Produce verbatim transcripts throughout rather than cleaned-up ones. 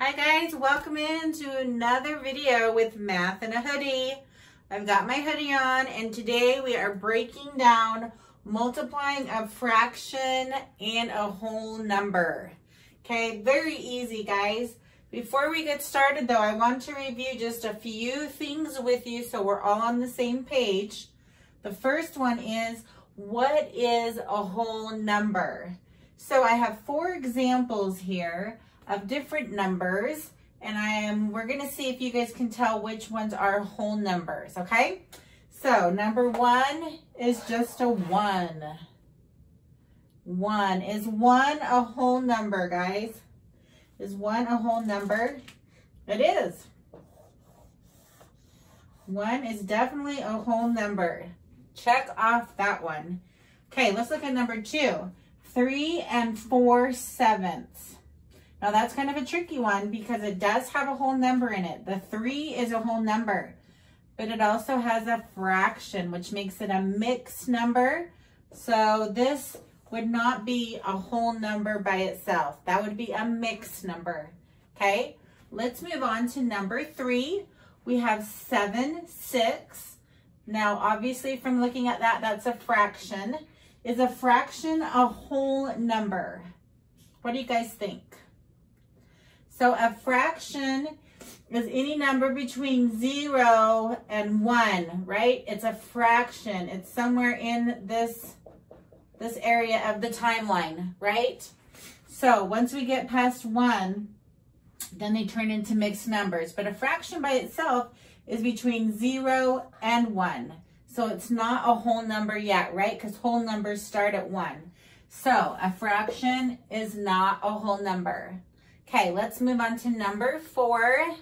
Hi guys, welcome in to another video with Math in a Hoodie. I've got my hoodie on and today we are breaking down multiplying a fraction and a whole number. Okay, very easy guys. Before we get started though, I want to review just a few things with you so we're all on the same page. The first one is, what is a whole number? So I have four examples here of different numbers, and I am we're gonna see if you guys can tell which ones are whole numbers, okay? So number one is just a one. One. Is one a whole number, guys? Is one a whole number? It is. One is definitely a whole number. Check off that one. Okay, let's look at number two. Three and four sevenths. Now that's kind of a tricky one because it does have a whole number in it. The three is a whole number, but it also has a fraction, which makes it a mixed number. So this would not be a whole number by itself. That would be a mixed number, okay? Let's move on to number three. We have seven sixths. Now, obviously from looking at that, that's a fraction. Is a fraction a whole number? What do you guys think? So a fraction is any number between zero and one, right? It's a fraction. It's somewhere in this, this area of the timeline, right? So once we get past one, then they turn into mixed numbers. But a fraction by itself is between zero and one. So it's not a whole number yet, right? Because whole numbers start at one. So a fraction is not a whole number. Okay, let's move on to number four.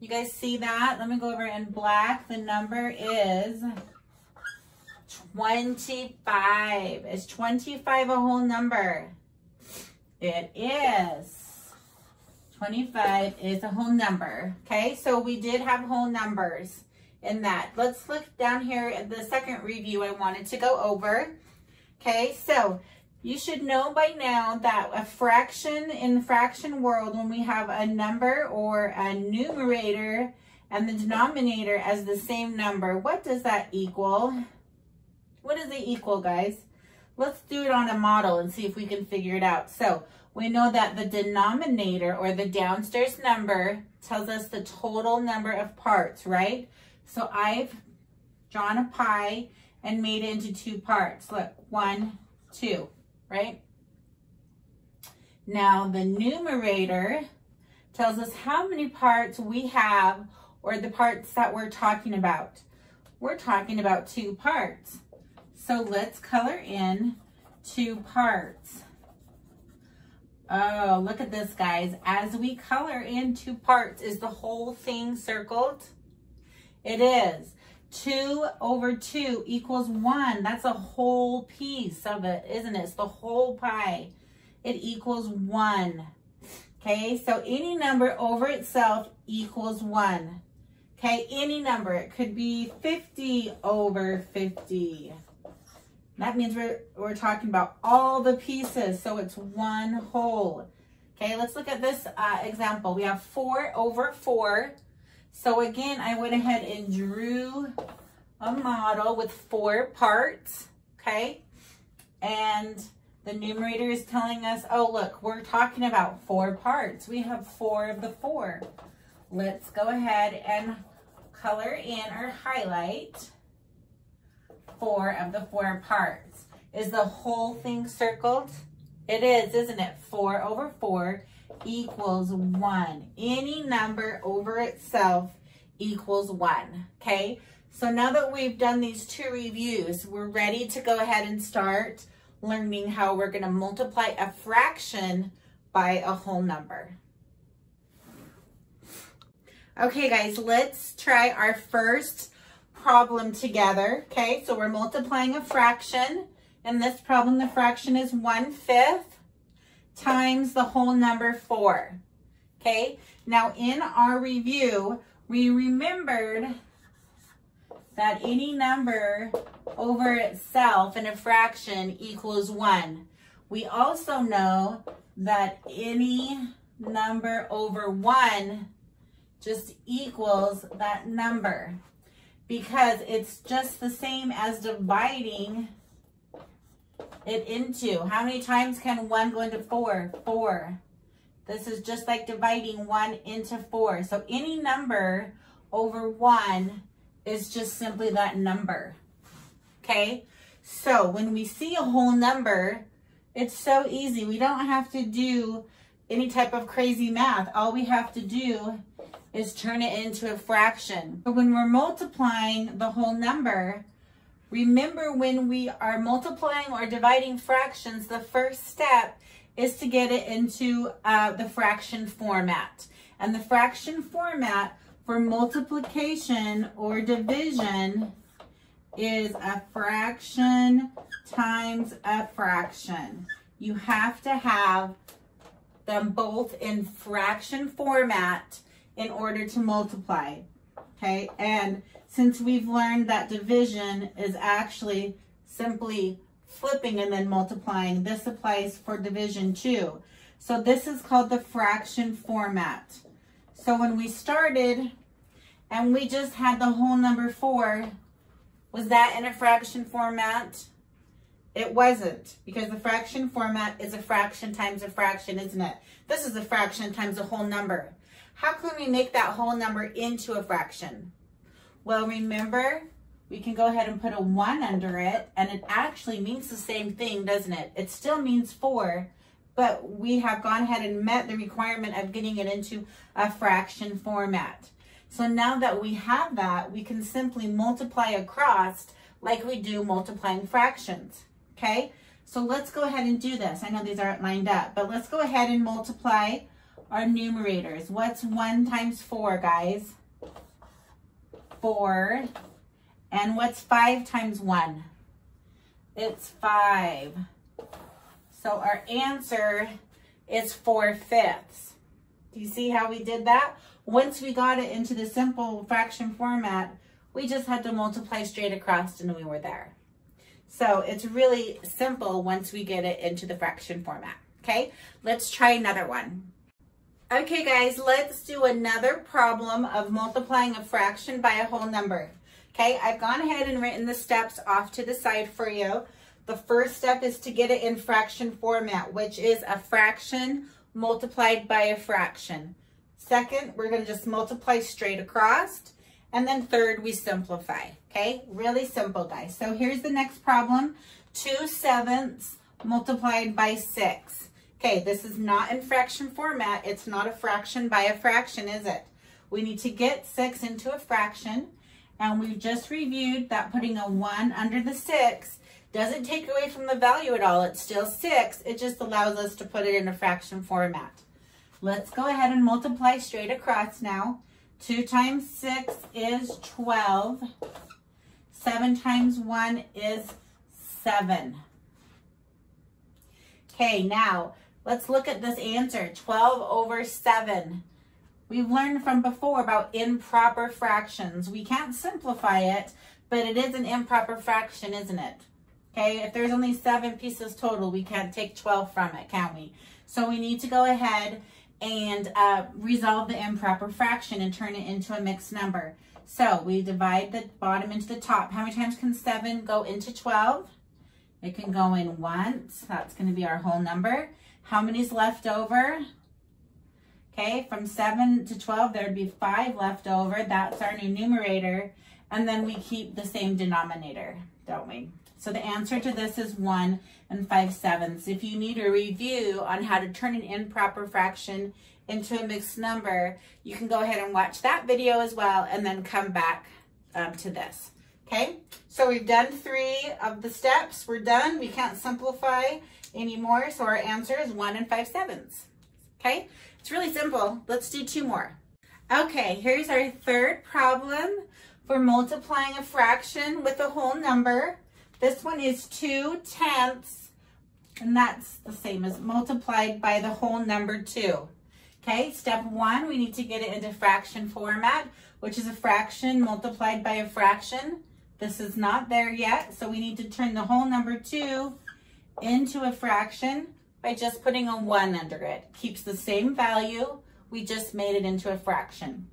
You guys see that? Let me go over in black. The number is twenty-five. Is twenty-five a whole number? It is. twenty-five is a whole number. Okay, so we did have whole numbers in that. Let's look down here at the second review I wanted to go over. Okay, so you should know by now that a fraction in the fraction world, when we have a number or a numerator and the denominator as the same number, what does that equal? What does it equal, guys? Let's do it on a model and see if we can figure it out. So we know that the denominator or the downstairs number tells us the total number of parts, right? So I've drawn a pie and made it into two parts. Look, one, two. Right? Now the numerator tells us how many parts we have or the parts that we're talking about. We're talking about two parts. So let's color in two parts. Oh, look at this guys. As we color in two parts, is the whole thing circled? It is. Two over two equals one. That's a whole piece of it, isn't it? It's the whole pie. It equals one. Okay, so any number over itself equals one. Okay, any number. It could be fifty over fifty. That means we're, we're talking about all the pieces, so it's one whole. Okay, let's look at this uh, example. We have four over four. So again, I went ahead and drew a model with four parts, okay? And the numerator is telling us, oh, look, we're talking about four parts. We have four of the four. Let's go ahead and color in or highlight four of the four parts. Is the whole thing circled? It is, isn't it? Four over four equals one. Any number over itself equals one. Okay, so now that we've done these two reviews, we're ready to go ahead and start learning how we're going to multiply a fraction by a whole number. Okay guys, let's try our first problem together. Okay, so we're multiplying a fraction. In this problem, the fraction is one-fifth times the whole number four. Okay, now in our review, we remembered that any number over itself in a fraction equals one. We also know that any number over one just equals that number, because it's just the same as dividing it into. How many times can one go into four? Four. This is just like dividing one into four. So any number over one is just simply that number. Okay? So when we see a whole number, it's so easy. We don't have to do any type of crazy math. All we have to do is turn it into a fraction. But when we're multiplying the whole number, remember when we are multiplying or dividing fractions, the first step is to get it into uh, the fraction format. And the fraction format for multiplication or division is a fraction times a fraction. You have to have them both in fraction format in order to multiply, okay? And since we've learned that division is actually simply flipping and then multiplying, this applies for division too. So this is called the fraction format. So when we started and we just had the whole number four, was that in a fraction format? It wasn't, because the fraction format is a fraction times a fraction, isn't it? This is a fraction times a whole number. How can we make that whole number into a fraction? Well, remember, we can go ahead and put a one under it, and it actually means the same thing, doesn't it? It still means four, but we have gone ahead and met the requirement of getting it into a fraction format. So now that we have that, we can simply multiply across like we do multiplying fractions, okay? So let's go ahead and do this. I know these aren't lined up, but let's go ahead and multiply our numerators. What's one times four, guys? Four. And what's five times one? It's five. So our answer is four fifths. Do you see how we did that? Once we got it into the simple fraction format, we just had to multiply straight across and we were there. So it's really simple once we get it into the fraction format, okay? Let's try another one. Okay guys, let's do another problem of multiplying a fraction by a whole number. Okay, I've gone ahead and written the steps off to the side for you. The first step is to get it in fraction format, which is a fraction multiplied by a fraction. Second, we're going to just multiply straight across. And then third, we simplify. Okay, really simple guys. So here's the next problem, two sevenths multiplied by six. Okay, this is not in fraction format. It's not a fraction by a fraction, is it? We need to get six into a fraction, and we've just reviewed that putting a one under the six doesn't take away from the value at all. It's still six. It just allows us to put it in a fraction format. Let's go ahead and multiply straight across now. two times six is twelve. seven times one is seven. Okay, now let's look at this answer, twelve over seven. We've learned from before about improper fractions. We can't simplify it, but it is an improper fraction, isn't it? Okay, if there's only seven pieces total, we can't take twelve from it, can we? So we need to go ahead and uh, resolve the improper fraction and turn it into a mixed number. So we divide the bottom into the top. How many times can seven go into twelve? It can go in once. That's going to be our whole number. How many's left over? Okay, from seven to twelve, there'd be five left over. That's our new numerator. And then we keep the same denominator, don't we? So the answer to this is one and five sevenths. If you need a review on how to turn an improper fraction into a mixed number, you can go ahead and watch that video as well and then come back um, to this. Okay, so we've done three of the steps. We're done. We can't simplify anymore. So our answer is one and five sevenths. Okay, it's really simple. Let's do two more. Okay, here's our third problem for multiplying a fraction with a whole number. This one is two tenths, and that's the same as multiplied by the whole number two. Okay, step one, we need to get it into fraction format, which is a fraction multiplied by a fraction. This is not there yet, so we need to turn the whole number two into a fraction. by just putting a one under it. Keeps the same value. We just made it into a fraction.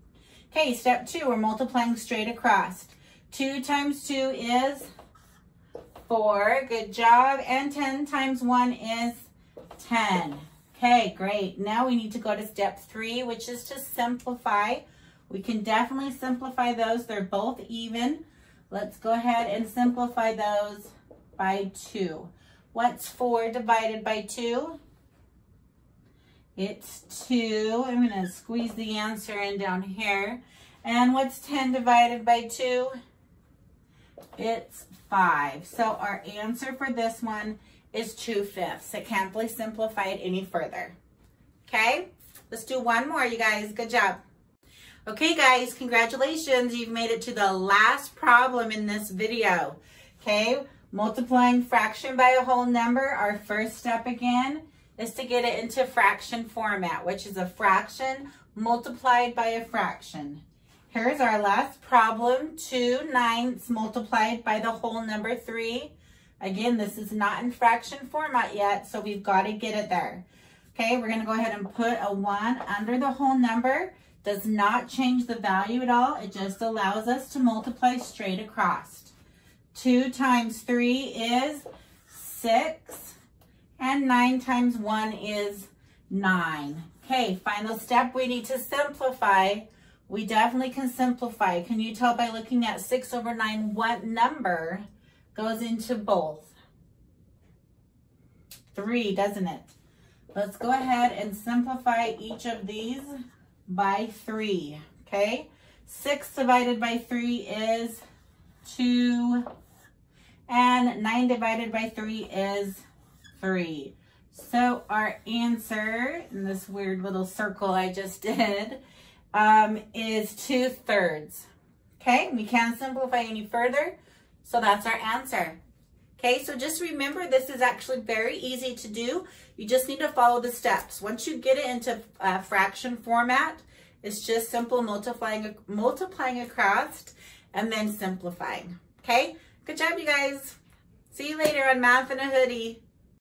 Okay, step two, we're multiplying straight across. Two times two is four. Good job. And ten times one is ten. Okay, great. Now we need to go to step three, which is to simplify. We can definitely simplify those. They're both even. Let's go ahead and simplify those by two. What's four divided by two? It's two. I'm going to squeeze the answer in down here. And what's ten divided by two? It's five. So our answer for this one is two fifths. It can't be simplified any further. Okay? Let's do one more, you guys. Good job. Okay, guys, congratulations. You've made it to the last problem in this video. Okay? Multiplying fraction by a whole number. Our first step again is to get it into fraction format, which is a fraction multiplied by a fraction. Here's our last problem, two ninths multiplied by the whole number three. Again, this is not in fraction format yet, so we've got to get it there. Okay, we're going to go ahead and put a one under the whole number. Does not change the value at all. It just allows us to multiply straight across. two times three is six, and nine times one is nine. Okay, final step, we need to simplify. We definitely can simplify. Can you tell by looking at six over nine what number goes into both? Three, doesn't it? Let's go ahead and simplify each of these by three, okay? six divided by three is two, and nine divided by three is three. So our answer, in this weird little circle I just did, um, is two thirds, okay? We can't simplify any further. So that's our answer. Okay, so just remember, this is actually very easy to do. You just need to follow the steps. Once you get it into uh, fraction format, it's just simple multiplying, multiplying across and then simplifying. Okay, good job, you guys. See you later on Math in a Hoodie.